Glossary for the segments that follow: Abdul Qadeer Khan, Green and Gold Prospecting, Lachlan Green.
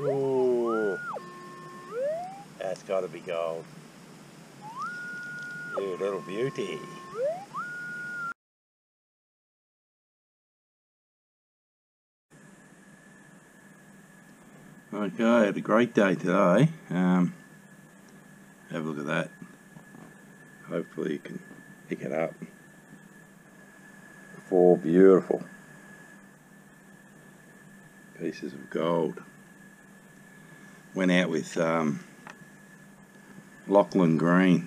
Ooh, that's got to be gold. You little beauty. Okay, I had a great day today. Have a look at that. Hopefully you can pick it up. Four beautiful pieces of gold. Went out with Lachlan Green.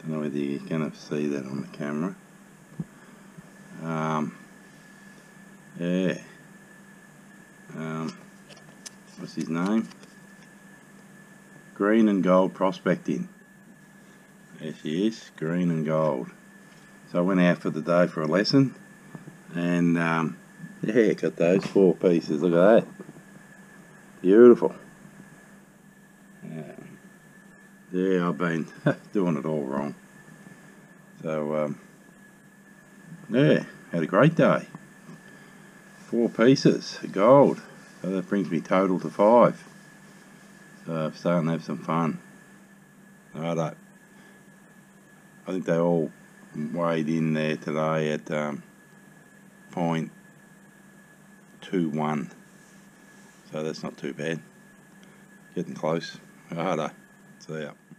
Don't know whether you're going to see that on the camera. What's his name? Green and Gold Prospecting. There she is, Green and Gold. So I went out for the day for a lesson, and yeah, got those four pieces. Look at that, beautiful. Yeah, I've been doing it all wrong. So yeah, had a great day. Four pieces of gold. So that brings me total to 5. So I'm starting to have some fun. Righto. I think they all weighed in there today at 0.21. So that's not too bad. Getting close. Righto. See ya.